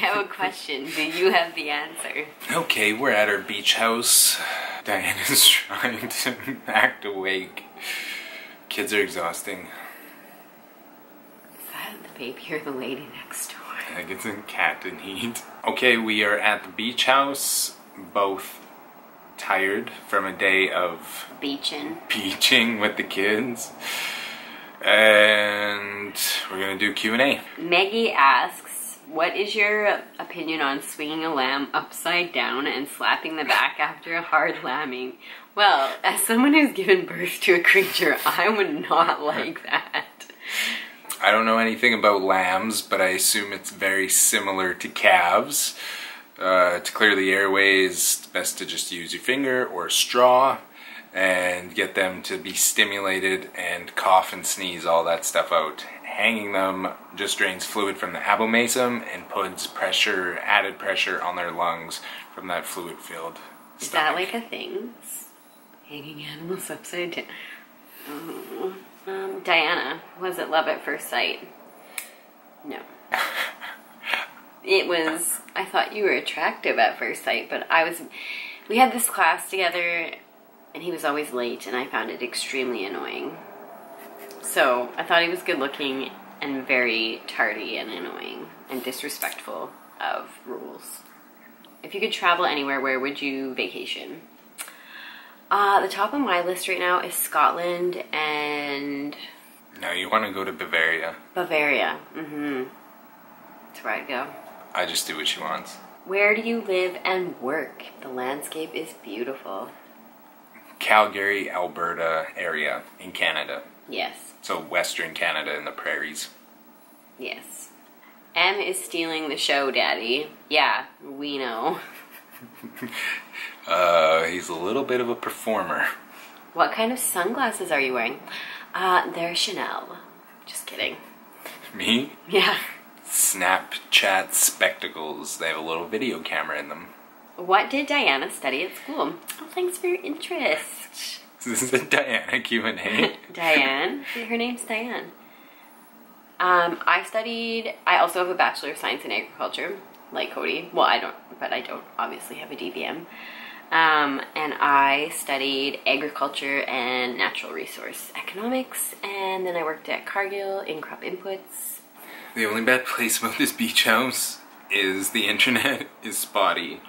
have a question. Do you have the answer? Okay, we're at our beach house. Diane is trying to act awake. Kids are exhausting. Is that the baby or the lady next door? I think it's a cat in heat. Okay, we are at the beach house. Both tired from a day of beaching with the kids. And we're gonna do Q&A. Maggie asks, what is your opinion on swinging a lamb upside down and slapping the back after a hard lambing? Well, as someone who's given birth to a creature, I would not like that. I don't know anything about lambs, but I assume it's very similar to calves. To clear the airways, it's best to just use your finger or a straw and get them to be stimulated and cough and sneeze all that stuff out. Hanging them just drains fluid from the abomasum and puts pressure, added pressure on their lungs from that fluid-filled stomach. Is that like a thing? Hanging animals upside down? Oh. Diana, was it love at first sight? No. It was, I thought you were attractive at first sight, but we had this class together and he was always late and I found it extremely annoying. So I thought he was good looking and very tardy and annoying and disrespectful of rules. If you could travel anywhere, where would you vacation? The top of my list right now is Scotland and... No, you want to go to Bavaria. Bavaria, mm-hmm. That's where I go. I just do what she wants. Where do you live and work? The landscape is beautiful. Calgary, Alberta area in Canada. Yes. So Western Canada in the prairies. Yes. M is stealing the show, Daddy. Yeah, we know. He's a little bit of a performer. What kind of sunglasses are you wearing? They're Chanel. Just kidding. Me? Yeah. Snapchat spectacles. They have a little video camera in them. What did Diana study at school? Oh, thanks for your interest. This is a Diana Q&A. Diane? Her name's Diane. I also have a Bachelor of Science in Agriculture. Like Cody. Well, I don't, but I don't obviously have a DVM. And I studied agriculture and natural resource economics, and then I worked at Cargill in crop inputs. The only bad place about this beach house is the internet is spotty.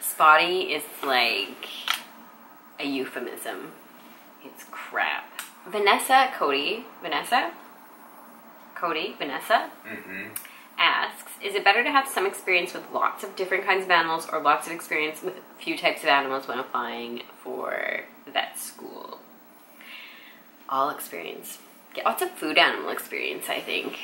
Spotty is like a euphemism. It's crap. Vanessa mm-hmm. asks, is it better to have some experience with lots of different kinds of animals or lots of experience with a few types of animals when applying for vet school? All experience. Get lots of food animal experience, I think.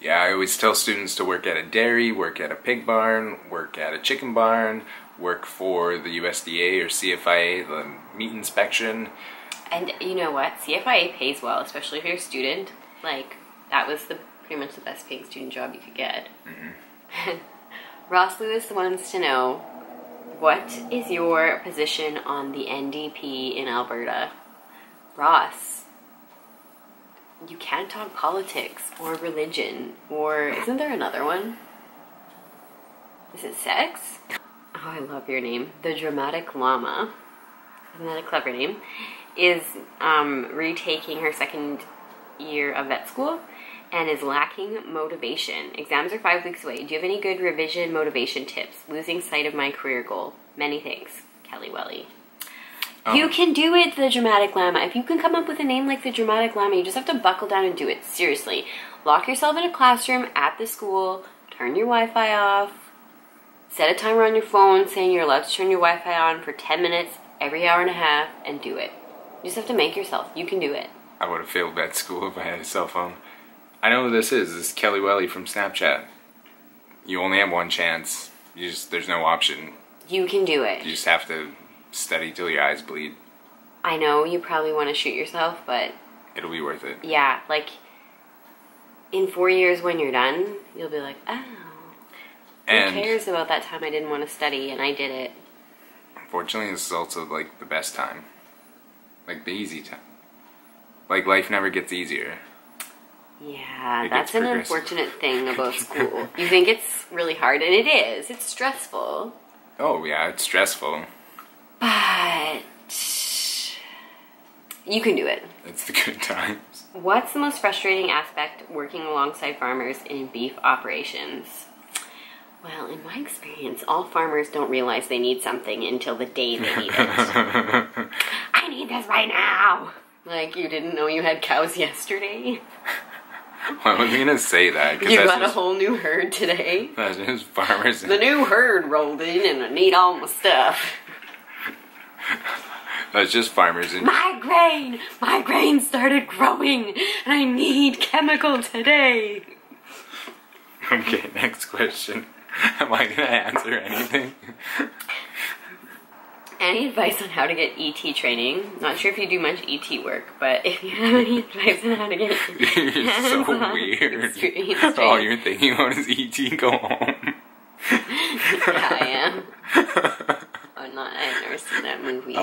Yeah, I always tell students to work at a dairy, work at a pig barn, work at a chicken barn, work for the USDA or CFIA, the meat inspection. And you know what? CFIA pays well, especially if you're a student. Like, that was the... pretty much the best paying student job you could get. Mm-hmm. Ross Lewis wants to know, what is your position on the NDP in Alberta? Ross, you can't talk politics or religion or isn't there another one? Is it sex? Oh, I love your name. The Dramatic Llama. Isn't that a clever name? Is retaking her second year of vet school and is lacking motivation. Exams are 5 weeks away. Do you have any good revision motivation tips? Losing sight of my career goal. Many thanks, Kelly Welly. You can do it, the Dramatic Llama. If you can come up with a name like the Dramatic Llama, you just have to buckle down and do it. Seriously. Lock yourself in a classroom at the school. Turn your Wi-Fi off. Set a timer on your phone saying you're allowed to turn your Wi-Fi on for 10 minutes every hour and a half and do it. You just have to make yourself. You can do it. I would have failed that school if I had a cell phone. I know who this is. This is Kelly Welly from Snapchat. You only have one chance. There's no option. You can do it. You just have to study till your eyes bleed. I know you probably want to shoot yourself, but... it'll be worth it. Yeah, like, in 4 years when you're done, you'll be like, oh, who cares about that time I didn't want to study and I did it? Unfortunately, this is also, like, the best time. Like, the easy time. Like, life never gets easier. Yeah, that's an unfortunate thing about school. You think it's really hard, and it is. It's stressful. Oh, yeah, it's stressful. But you can do it. It's the good times. What's the most frustrating aspect working alongside farmers in beef operations? Well, in my experience, all farmers don't realize they need something until the day they need it. I need this right now! Like, you didn't know you had cows yesterday? Why was I going to say that? You got a whole new herd today? That's just farmers. The new herd rolled in and I need all my stuff. That's just farmers. My grain started growing and I need chemical today. Okay, next question. Am I going to answer anything? Any advice on how to get ET training? Not sure if you do much ET work, but if you have any advice on how to get ET. You're so weird. All you're thinking about is ET, go home. Yeah, I am. I'm not, I've never seen that movie.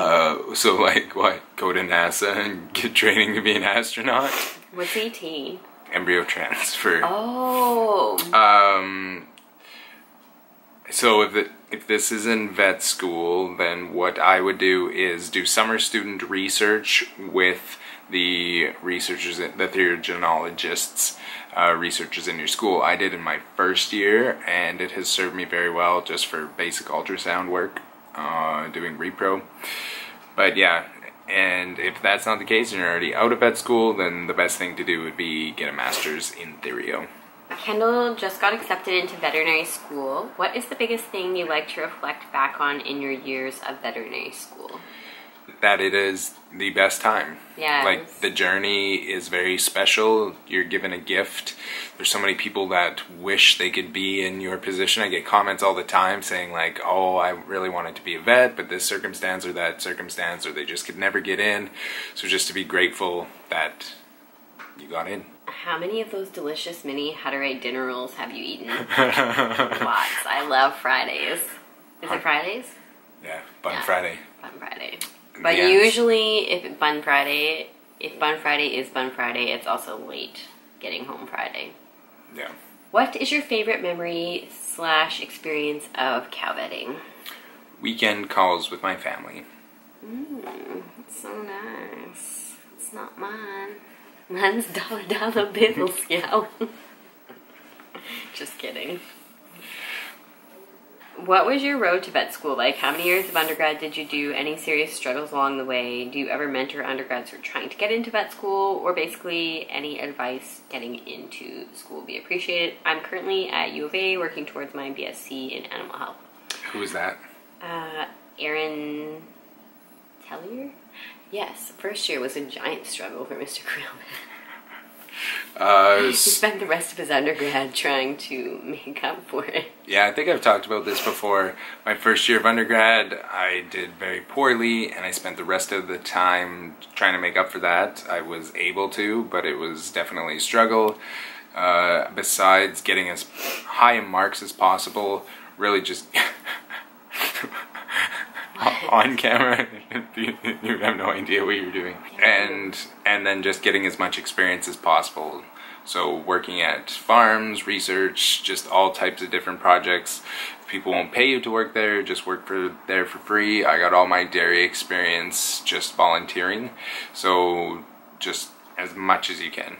So like what? Go to NASA and get training to be an astronaut? What's ET? Embryo transfer. Oh. So if this is in vet school, then what I would do is do summer student research with the researchers, the theriogenologists, researchers in your school. I did in my first year, and it has served me very well just for basic ultrasound work, doing repro. But yeah, and if that's not the case and you're already out of vet school, then the best thing to do would be get a master's in Therio. Kendall just got accepted into veterinary school. What is the biggest thing you like to reflect back on in your years of veterinary school? That it is the best time. Yeah. Like, the journey is very special. You're given a gift. There's so many people that wish they could be in your position. I get comments all the time saying like, oh, I really wanted to be a vet, but this circumstance or that circumstance, or they just could never get in. So just to be grateful that you got in. How many of those delicious mini How-to-Write dinner rolls have you eaten? Lots. I love Fridays. Is it Fridays? Yeah, Bun Friday. Bun Friday. But yeah, usually if Bun Friday is Bun Friday, it's also late getting home Friday. Yeah. What is your favorite memory / experience of cow vetting? Weekend calls with my family. Mmm, so nice. It's not mine. Mine's dollar bill scowl. Just kidding. What was your road to vet school like? How many years of undergrad did you do? Any serious struggles along the way? Do you ever mentor undergrads who are trying to get into vet school? Or basically any advice getting into school would be appreciated. I'm currently at U of A working towards my BSc in animal health. Who is that? Aaron Tellier? Yes, first year was a giant struggle for Mr. Creel. He spent the rest of his undergrad trying to make up for it. Yeah, I think I've talked about this before. My first year of undergrad, I did very poorly, and I spent the rest of the time trying to make up for that. I was able to, but it was definitely a struggle. Besides getting as high in marks as possible, really just... on camera, you have no idea what you're doing, and then just getting as much experience as possible. So working at farms, research, just all types of different projects. If people won't pay you to work there, just work there for free. I got all my dairy experience just volunteering, so just as much as you can.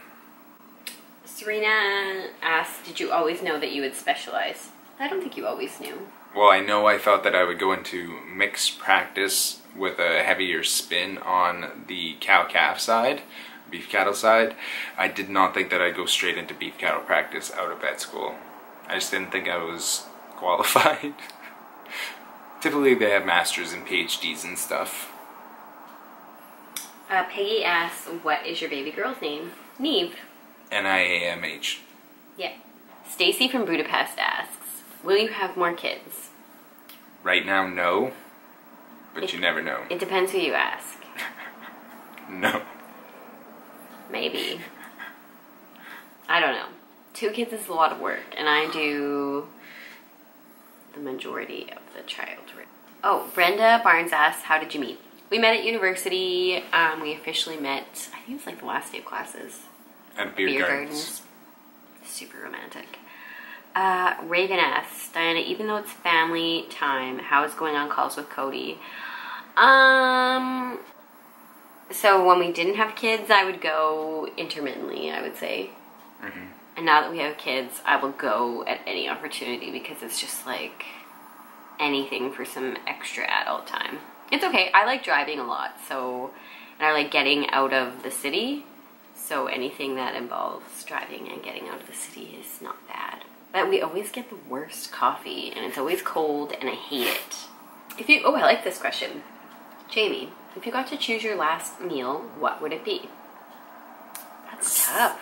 Serena asked, "Did you always know that you would specialize?" I don't think you always knew. Well, I know I thought that I would go into mixed practice with a heavier spin on the cow-calf side, beef cattle side. I did not think that I'd go straight into beef cattle practice out of vet school. I just didn't think I was qualified. Typically they have masters and PhDs and stuff. Peggy asks, what is your baby girl's name? Niamh. N-I-A-M-H. Yeah. Stacy from Budapest asks, will you have more kids? Right now, no. But you never know. It depends who you ask. No. Maybe. I don't know. 2 kids is a lot of work, and I do the majority of the child. Oh, Brenda Barnes asks, how did you meet? We met at university. We officially met, I think it was like the last day of classes. And beer gardens. Super romantic. Reagan asks, Diana, even though it's family time, how is going on calls with Cody? So when we didn't have kids, I would go intermittently, I would say. Mm-hmm. And now that we have kids, I will go at any opportunity because it's just like anything for some extra adult time. It's okay. I like driving a lot, so, and I like getting out of the city. So anything that involves driving and getting out of the city is not bad. But we always get the worst coffee, and it's always cold, and I hate it. If you, oh, I like this question. Jamie, if you got to choose your last meal, what would it be? That's tough.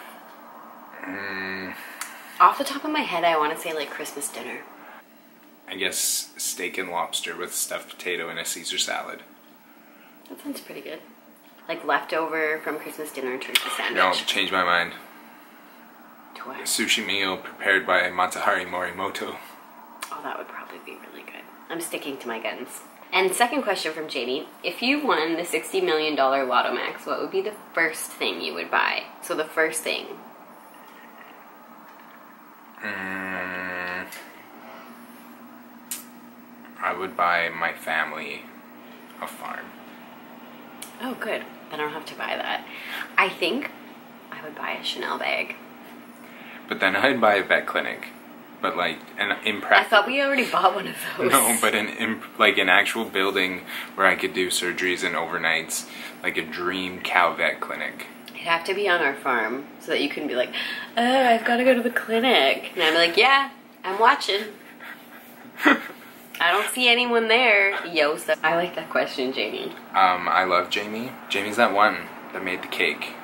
Off the top of my head, I want to say like Christmas dinner. I guess steak and lobster with stuffed potato and a Caesar salad. That sounds pretty good. Like leftover from Christmas dinner turkey sandwich. No, change my mind. To what? A sushi meal prepared by Matsuhari Morimoto. Oh, that would probably be really good. I'm sticking to my guns. And second question from Jamie. If you won the $60 million Lotto Max, what would be the first thing you would buy? So the first thing. I would buy my family a farm. Oh, good. I don't have to buy that. I think I would buy a Chanel bag. But then I'd buy a vet clinic. But like an impractical... I thought we already bought one of those. No, but like an actual building where I could do surgeries and overnights. Like a dream cow vet clinic. It'd have to be on our farm so that you couldn't be like, oh, I've got to go to the clinic. And I'd be like, yeah, I'm watching. I don't see anyone there. Yo, so I like that question, Jamie. I love Jamie. Jamie's that one that made the cake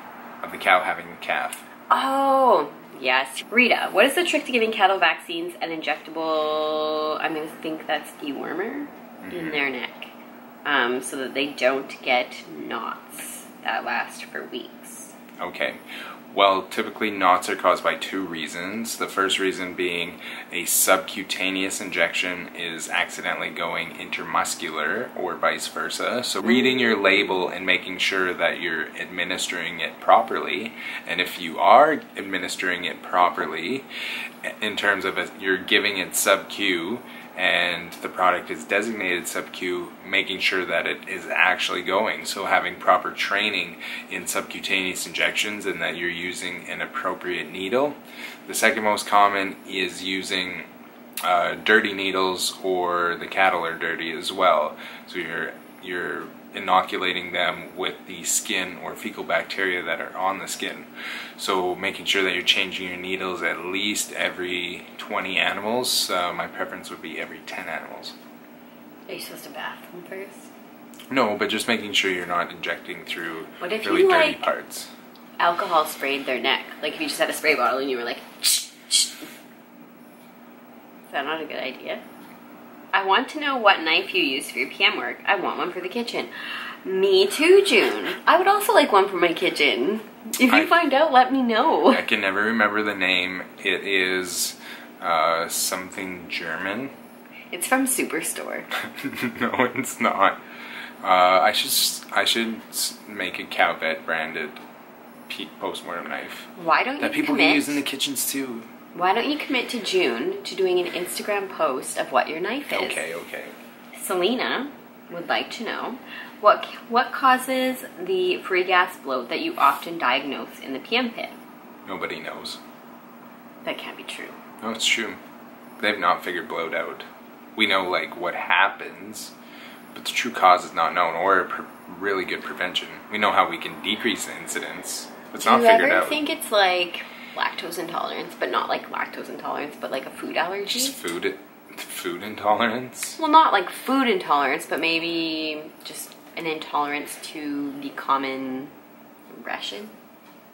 of the cow having the calf. Oh, yes. Rita, what is the trick to giving cattle vaccines and injectable, I'm going to think that's dewormer, in their neck, so that they don't get knots that last for weeks? Okay. Well, typically knots are caused by two reasons. The first reason being a subcutaneous injection is accidentally going intramuscular or vice versa. So reading your label and making sure that you're administering it properly. And if you are administering it properly, in terms of you're giving it sub-Q and the product is designated sub-Q, making sure that it is actually going. So having proper training in subcutaneous injections and that you're using an appropriate needle. The second most common is using dirty needles, or the cattle are dirty as well. So you're inoculating them with the skin or fecal bacteria that are on the skin. So making sure that you're changing your needles at least every 20 animals. My preference would be every 10 animals. Are you supposed to bath them first? No, but just making sure you're not injecting through really dirty parts. Alcohol sprayed their neck. Like if you just had a spray bottle and you were like, shh, shh. Is that not a good idea? I want to know what knife you use for your PM work. I want one for the kitchen. Me too, June. I would also like one for my kitchen. If you find out, let me know. I can never remember the name. It is something German. It's from Superstore. No, it's not. I should make a cow vet branded post-mortem knife. Why don't you that people can use in the kitchens too? Why don't you commit to June to doing an Instagram post of what your knife is? Okay, okay. Selena would like to know, what causes the free gas bloat that you often diagnose in the PM pit? Nobody knows. That can't be true. No, it's true. They've not figured bloat out. We know, like, what happens, but the true cause is not known, or really good prevention. We know how we can decrease the incidence. It's not figured out. Do you ever think it's, like... lactose intolerance, but not like lactose intolerance, but like a food allergy? Just food intolerance? Well, not like food intolerance, but maybe just an intolerance to the common ration?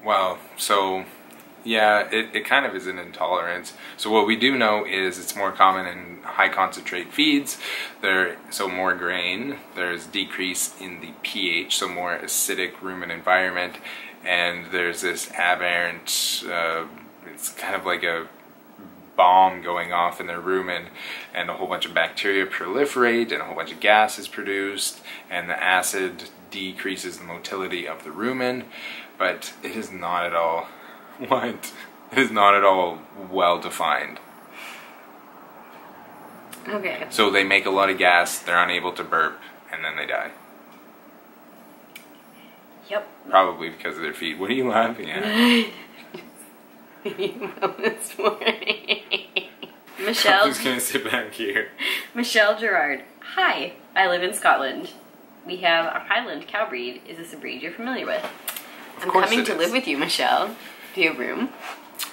Well, so, yeah, it kind of is an intolerance. So what we do know is it's more common in high concentrate feeds. So more grain, there's decrease in the pH, so more acidic rumen environment. And there's this aberrant, it's kind of like a bomb going off in their rumen, and a whole bunch of bacteria proliferate and a whole bunch of gas is produced, and the acid decreases the motility of the rumen, but it is not at all What? It is not at all well defined. Okay. So they make a lot of gas, they're unable to burp, and then they die. Yep. Probably because of their feet. What are you laughing at? This morning. Michelle. I'm just gonna sit back here. Michelle Gerard. Hi, I live in Scotland. We have a Highland cow breed. Is this a breed you're familiar with? I'm coming to live with you, Michelle. Do you have room?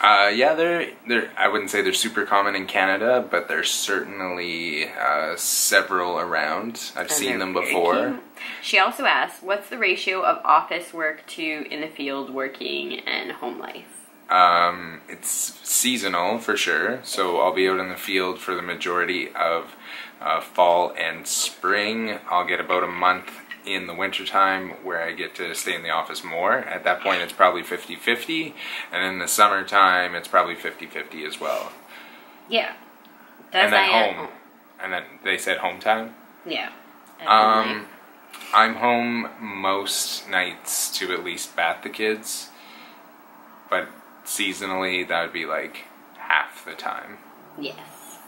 Yeah, they're I wouldn't say they're super common in Canada, but there's certainly several around. I've seen them before. She also asks, what's the ratio of office work to in the field working and home life? It's seasonal for sure, so I'll be out in the field for the majority of fall and spring. I'll get about a month in the wintertime where I get to stay in the office more. At that point it's probably 50-50, and in the summertime it's probably 50-50 as well. Yeah. And then home. And then they said home time? Yeah. I'm home most nights to at least bath the kids, but seasonally that would be like half the time. Yes.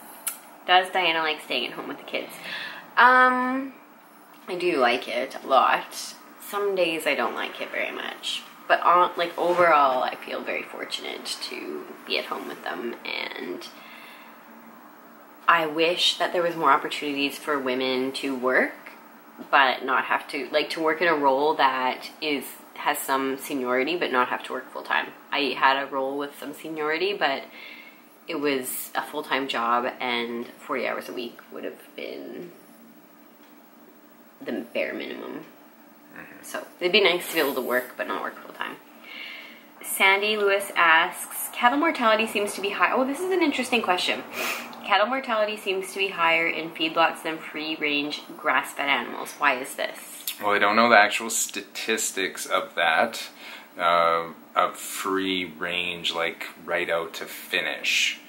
Does Diana like staying at home with the kids? I do like it a lot. Some days I don't like it very much. But on, like, overall, I feel very fortunate to be at home with them. And I wish that there was more opportunities for women to work, but not have to, like, to work in a role that has some seniority, but not have to work full-time. I had a role with some seniority, but it was a full-time job, and 40 hours a week would have been the bare minimum. So it'd be nice to be able to work but not work full time. Sandy Lewis asks, cattle mortality seems to be high. Oh, this is an interesting question. Cattle mortality seems to be higher in feedlots than free range grass fed animals. Why is this? Well, I don't know the actual statistics of that, of free range, like right out to finish.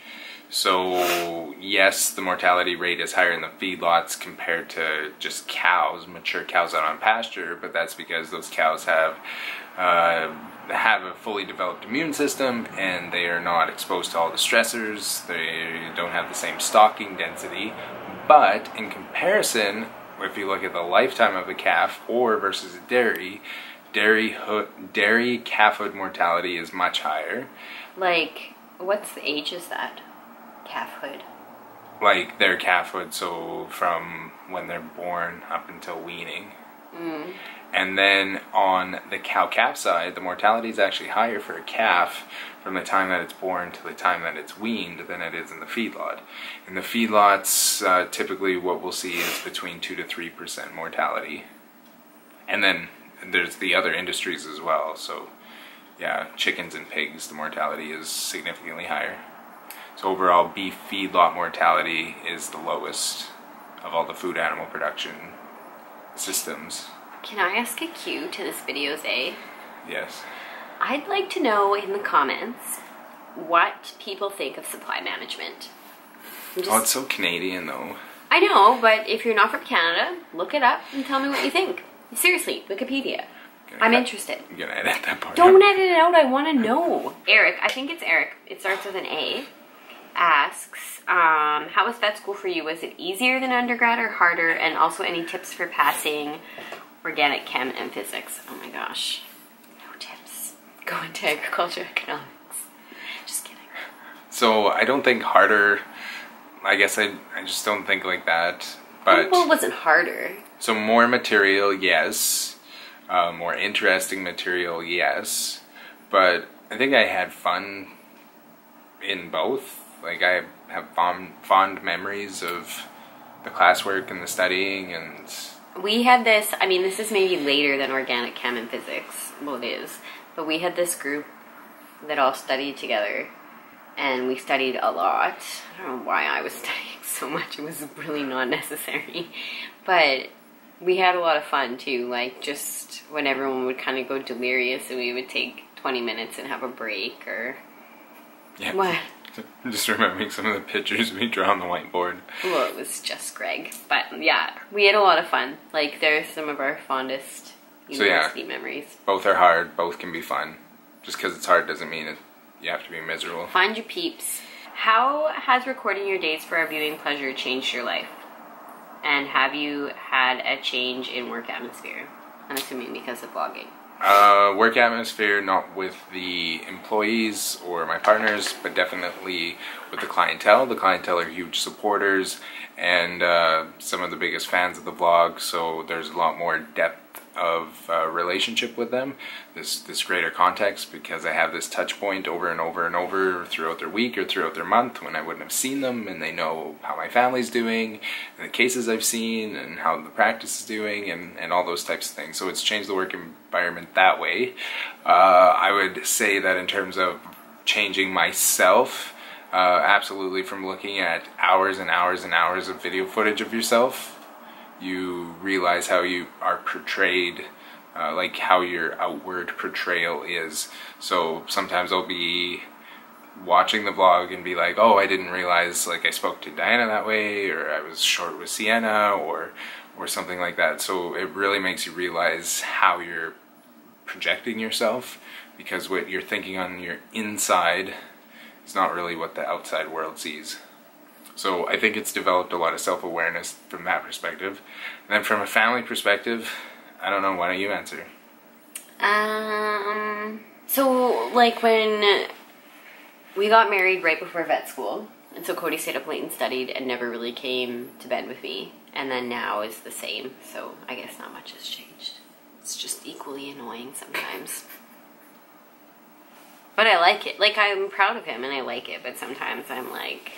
So yes, the mortality rate is higher in the feedlots compared to just cows, mature cows out on pasture, but that's because those cows have a fully developed immune system, and they are not exposed to all the stressors. They don't have the same stocking density. But in comparison, if you look at the lifetime of a calf or versus a dairy calfhood mortality is much higher. Like, what's the age is that? Calfhood. Like their calfhood, so from when they're born up until weaning. Mm. And then on the cow-calf side, the mortality is actually higher for a calf from the time that it's born to the time that it's weaned than it is in the feedlot. In the feedlots, typically what we'll see is between 2 to 3% mortality. And then there's the other industries as well, so yeah, chickens and pigs, the mortality is significantly higher. So overall, beef feedlot mortality is the lowest of all the food animal production systems. Can I ask a cue to this video's A? Yes. I'd like to know in the comments what people think of supply management. Oh, it's so Canadian though. I know, but if you're not from Canada, look it up and tell me what you think. Seriously, Wikipedia. I'm interested. You're gonna edit that part. Don't edit it out, I wanna know. Eric, I think it's Eric, it starts with an A, asks, how was vet school for you? Was it easier than undergrad or harder? And also any tips for passing organic chem and physics? Oh my gosh. No tips. Go into agriculture economics. Just kidding. So I don't think harder, I guess I just don't think like that. But well, it wasn't harder. So more material, yes. More interesting material, yes. But I think I had fun in both. Like, I have fond memories of the classwork and the studying, and we had this, I mean, this is maybe later than organic chem and physics. Well, it is. But we had this group that all studied together, and we studied a lot. I don't know why I was studying so much. It was really not necessary. But we had a lot of fun, too. Like, just when everyone would kind of go delirious, and we would take 20 minutes and have a break, or... Yeah. What? I'm just remembering some of the pictures we drew on the whiteboard. Well, it was just Greg. But yeah, we had a lot of fun. Like, they're some of our fondest university memories. Both are hard. Both can be fun. Just because it's hard doesn't mean it You have to be miserable. Find your peeps. How has recording your dates for our viewing pleasure changed your life? And have you had a change in work atmosphere? I'm assuming because of vlogging. Work atmosphere, not with the employees or my partners, but definitely with the clientele. The clientele are huge supporters and some of the biggest fans of the vlog, so there's a lot more depth of relationship with them, this greater context, because I have this touch point over and over and over throughout their week or throughout their month when I wouldn't have seen them, and they know how my family's doing and the cases I've seen and how the practice is doing and all those types of things. So it's changed the work environment that way. I would say that in terms of changing myself, absolutely, from looking at hours and hours and hours of video footage of yourself, you realize how you are portrayed, like how your outward portrayal is. So sometimes I'll be watching the vlog and be like, oh, I didn't realize like I spoke to Diana that way, or I was short with Sienna, or something like that. So it really makes you realize how you're projecting yourself, because what you're thinking on your inside is not really what the outside world sees. So I think it's developed a lot of self-awareness from that perspective. And then from a family perspective, I don't know, why don't you answer? So like when we got married right before vet school, and so Cody stayed up late and studied and never really came to bed with me. And then now is the same, so I guess not much has changed. It's just equally annoying sometimes. But I like it. Like, I'm proud of him and I like it, but sometimes I'm like,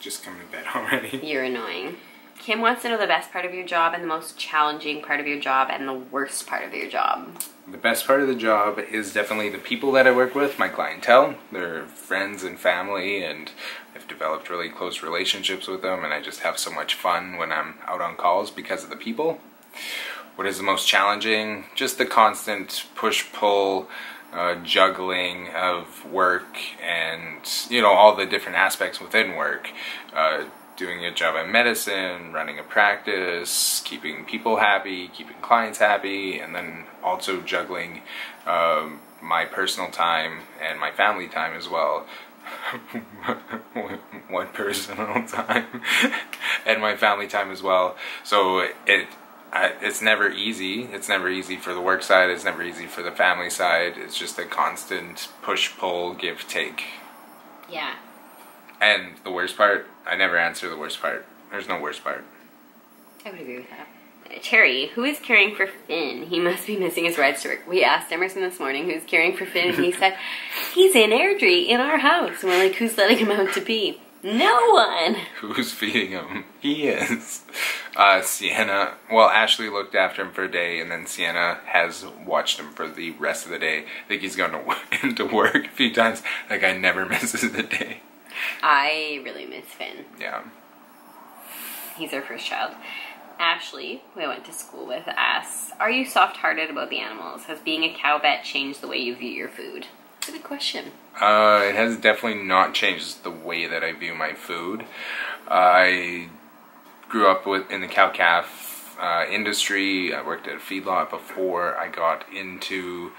just come to bed already. You're annoying. Kim wants to know the best part of your job and the most challenging part of your job and the worst part of your job. The best part of the job is definitely the people that I work with, my clientele. They're friends and family, and I've developed really close relationships with them, and I just have so much fun when I'm out on calls because of the people. What is the most challenging? Just the constant push-pull, juggling of work and, you know, all the different aspects within work. Doing a job in medicine, running a practice, keeping people happy, keeping clients happy, and then also juggling my personal time and my family time as well. One personal time and my family time as well. So it's never easy. It's never easy for the work side. It's never easy for the family side. It's just a constant push-pull, give-take. Yeah. And the worst part, I never answer the worst part. There's no worst part. I would agree with that. Terry, who is caring for Finn? He must be missing his rides to work. We asked Emerson this morning who's caring for Finn, and he said, he's in Airdrie, in our house. And we're like, who's letting him out to pee? No one! Who's feeding him? He is. Sienna, well, Ashley looked after him for a day, and then Sienna has watched him for the rest of the day. I think he's gone to work a few times. That guy never misses a day. I really miss Finn. Yeah. He's our first child. Ashley, who I went to school with, asks, are you soft-hearted about the animals? Has being a cow vet changed the way you view your food? That's a good question. It has definitely not changed the way that I view my food. I grew up in the cow-calf industry. I worked at a feedlot before I got into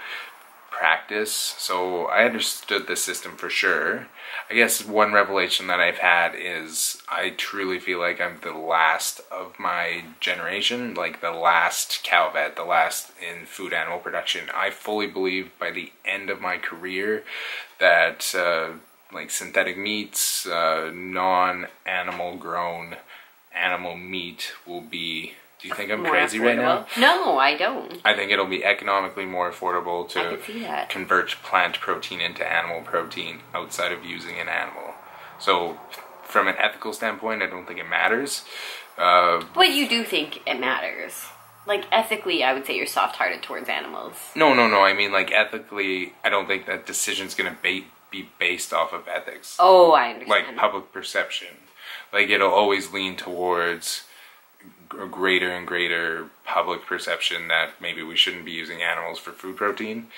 practice, so I understood the system for sure. I guess one revelation that I've had is I truly feel like I'm the last of my generation, like the last cow vet, the last in food animal production. I fully believe by the end of my career that like synthetic meats, non-animal grown animal meat will be... Do you think I'm crazy right now? No, I don't. I think it'll be economically more affordable to convert plant protein into animal protein outside of using an animal. So from an ethical standpoint, I don't think it matters. But you do think it matters. Like, ethically, I would say you're soft-hearted towards animals. No. I mean, like, ethically, I don't think that decision's going to be based off of ethics. Oh, I understand. Like, public perception. Like, it'll always lean towards a greater and greater public perception that maybe we shouldn't be using animals for food protein.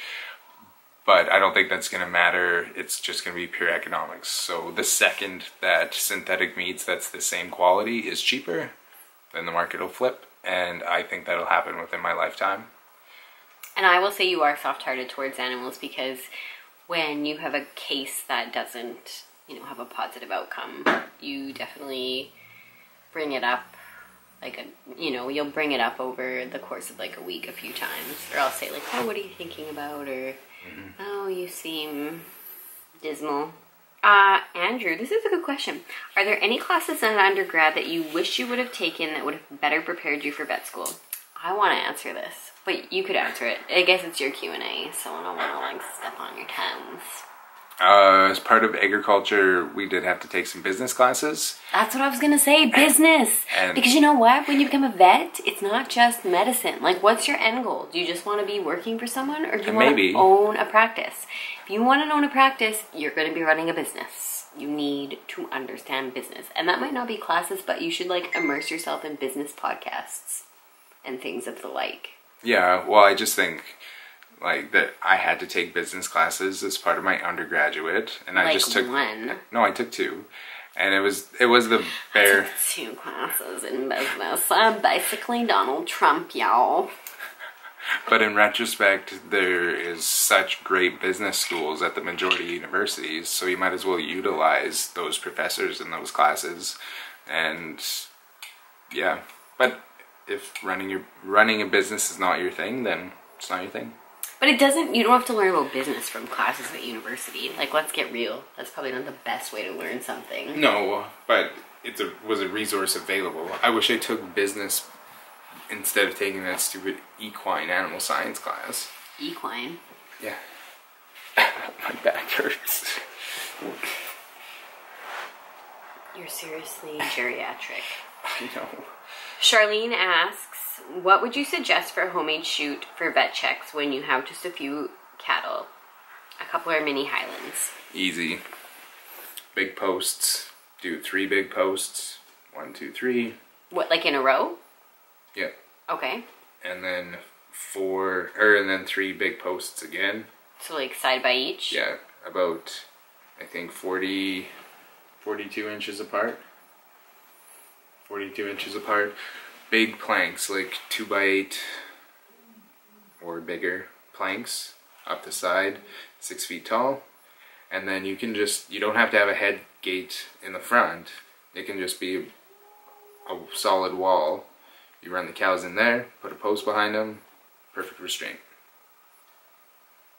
But I don't think that's going to matter. It's just going to be pure economics. So the second that synthetic meats that's the same quality is cheaper, then the market will flip. And I think that'll happen within my lifetime. And I will say you are soft-hearted towards animals because when you have a case that doesn't, you know, have a positive outcome, you definitely bring it up, like, you'll bring it up over the course of like a week a few times, or I'll say like, oh, what are you thinking about? Or, oh, you seem dismal. Andrew, this is a good question. Are there any classes in undergrad that you wish you would have taken that would have better prepared you for vet school? I want to answer this, but you could answer it. I guess it's your Q&A, so I don't want to like step on your toes. As part of agriculture, we did have to take some business classes. That's what I was going to say, business. Because you know what? When you become a vet, it's not just medicine. Like, what's your end goal? Do you just want to be working for someone, or do you want to own a practice? If you want to own a practice, you're going to be running a business. You need to understand business. And that might not be classes, but you should, like, immerse yourself in business podcasts and things of the like. Yeah, well, I just think... like that I had to take business classes as part of my undergraduate, and I just took one. No, I took two, and it was the bare. I took two classes in business. I'm basically Donald Trump, y'all. But in retrospect, there is such great business schools at the majority of universities, so you might as well utilize those professors in those classes, and yeah. But if running a business is not your thing, then it's not your thing. But it doesn't, you don't have to learn about business from classes at university. Like, let's get real. That's probably not the best way to learn something. No, but it was a resource available. I wish I took business instead of taking that stupid equine animal science class. Equine? Yeah. My back hurts. You're seriously geriatric. I know. Charlene asks, what would you suggest for a homemade shoot for vet checks when you have just a few cattle? A couple of mini highlands. Easy. Big posts. Do 3 big posts. 1, 2, 3. What, like in a row? Yeah. Okay. And then 3 big posts again. So like side by each? Yeah. About, I think 42 inches apart. 42 inches apart. Big planks, like 2x8 or bigger planks up the side, 6 feet tall. And then you can just, you don't have to have a head gate in the front. It can just be a solid wall. You run the cows in there, put a post behind them, perfect restraint.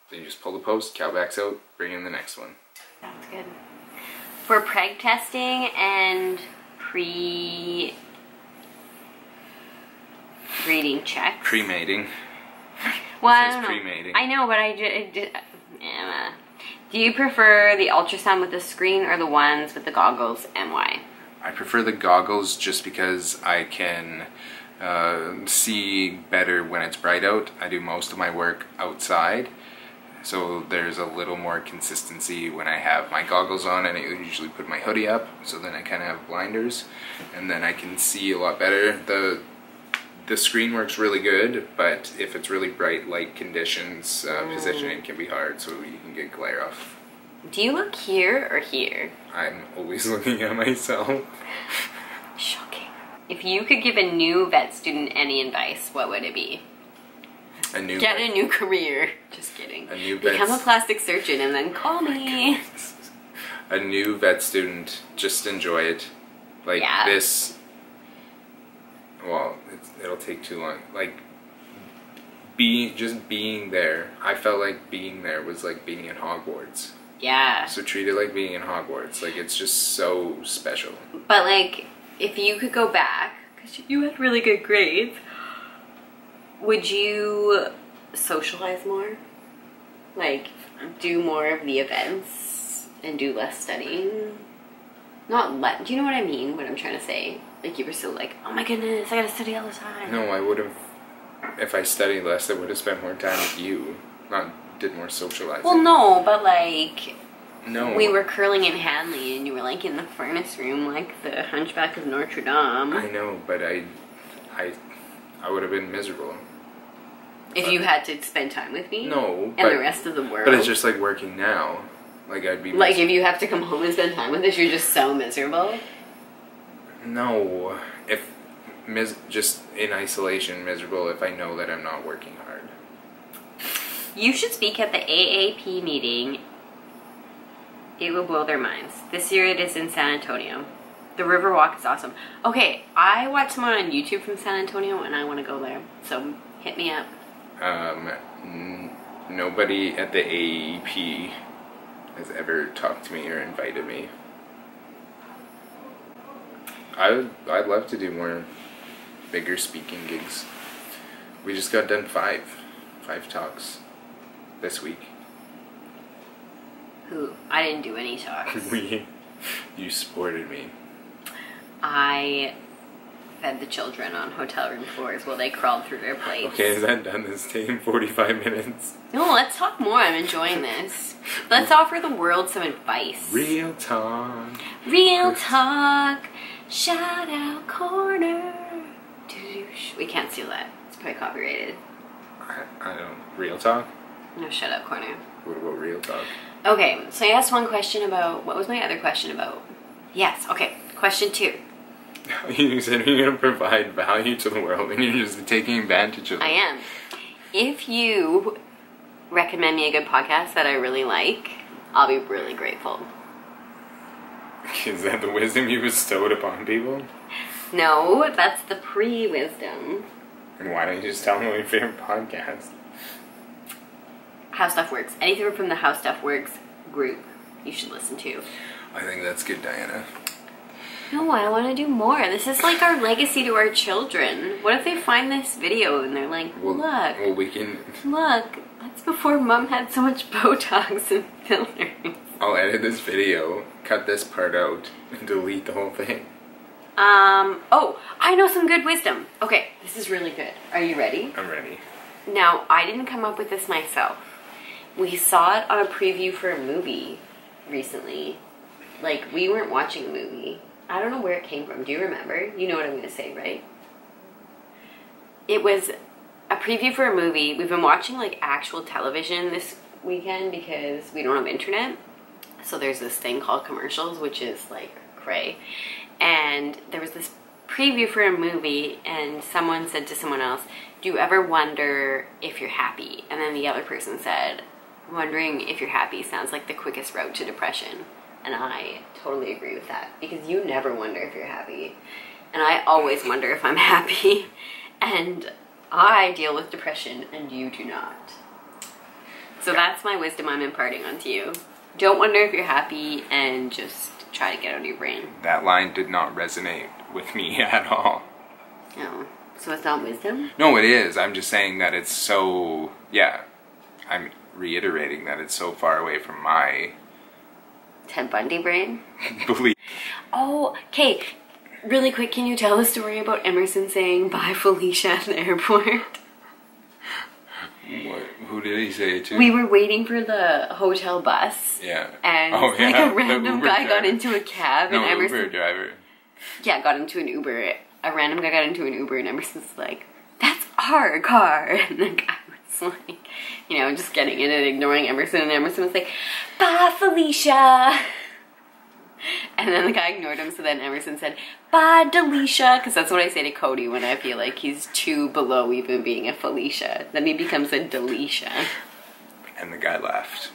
Then you just pull the post, cow backs out, bring in the next one. That's good. For preg testing and breeding checks. Pre-mating. Well, I don't know. Pre-mating. I know, but I do you prefer the ultrasound with the screen or the ones with the goggles, and why? I prefer the goggles just because I can see better when it's bright out. I do most of my work outside, so there's a little more consistency when I have my goggles on, and I usually put my hoodie up, so then I kind of have blinders, and then I can see a lot better. The screen works really good, but if it's really bright light conditions, positioning can be hard, so you can get glare off. Do you look here or here? I'm always looking at myself. Shocking. If you could give a new vet student any advice, what would it be? Get a new career. Just kidding. A new vet. Become a plastic surgeon and then call me. A new vet student, just enjoy it. Like, yeah. This... well, it'll take too long. Like, being there. I felt like being there was like being in Hogwarts. Yeah. So treat it like being in Hogwarts. Like, it's just so special. But like, if you could go back, because you had really good grades, would you socialize more? Like, do more of the events and do less studying? Not less. Do you know what I mean? What I'm trying to say. Like, you were still like, oh my goodness, I gotta study all the time. No, I would have, if I studied less, I would have spent more time with you, not did more socializing. Well, no, but like, no, we were curling in Hadley, and you were like in the furnace room, like the Hunchback of Notre Dame. I know, but I would have been miserable. If you had to spend time with me? No. And the rest of the world. But it's just like working now. Like, I'd be miserable. Like, if you have to come home and spend time with us, you're just so miserable. No, if just in isolation, miserable if I know that I'm not working hard. You should speak at the AAP meeting It will blow their minds. This year it is in San Antonio. The river walk is awesome. Okay, I watched someone on YouTube from San Antonio and I want to go there. So hit me up. Nobody at the AAP has ever talked to me or invited me. I'd love to do more bigger speaking gigs. We just got done five talks this week. Who? I didn't do any talks. You supported me. I fed the children on hotel room floors while they crawled through their plates. Okay, is that done this day in 45 minutes? No, let's talk more. I'm enjoying this. Let's offer the world some advice. Real talk. Real talk. Shout out corner. We can't steal that. It's probably copyrighted. I don't. Real talk? No, shut up corner. What about real talk? Okay, so I asked one question about... What was my other question about? Yes, okay. Question 2. You said you're going to provide value to the world and you're just taking advantage of it. I am. If you recommend me a good podcast that I really like, I'll be really grateful. Is that the wisdom you bestowed upon people? No, that's the pre-wisdom. And why don't you just tell them what your favorite podcast? How Stuff Works. Anything from the How Stuff Works group you should listen to. I think that's good, Diana. No, I want to do more. This is like our legacy to our children. What if they find this video and they're like, well, look. Well, we can... Look, that's before Mom had so much Botox and fillers. I'll edit this video, cut this part out, and delete the whole thing. Oh, I know some good wisdom. Okay, this is really good. Are you ready? I'm ready. Now, I didn't come up with this myself. We saw it on a preview for a movie recently. Like, we weren't watching a movie. I don't know where it came from. Do you remember? You know what I'm going to say, right? It was a preview for a movie. We've been watching, like, actual television this weekend because we don't have internet. So there's this thing called commercials, which is, like, cray. And there was this preview for a movie, and someone said to someone else, do you ever wonder if you're happy? And then the other person said, wondering if you're happy sounds like the quickest route to depression. And I totally agree with that, because you never wonder if you're happy. And I always wonder if I'm happy. And I deal with depression, and you do not. So that's my wisdom I'm imparting onto you. Don't wonder if you're happy, and just try to get out of your brain. That line did not resonate with me at all. Oh, so it's not wisdom? No, it is. I'm just saying that it's so... Yeah, I'm reiterating that it's so far away from my... Ted Bundy brain? Believe. Oh, okay. Really quick, can you tell the story about Emerson saying bye Felicia at the airport? What? Who did he say it to? We were waiting for the hotel bus. Yeah. And a random guy got into a cab and Emerson... Uber driver. Yeah, got into an Uber. A random guy got into an Uber and Emerson's like, that's our car. And the guy was like, you know, just getting in and ignoring Emerson. And Emerson was like, bye Felicia. And then the guy ignored him. So then Emerson said, bye Delicia. Because that's what I say to Cody when I feel like he's too below even being a Felicia. Then he becomes a Delicia. And the guy laughed.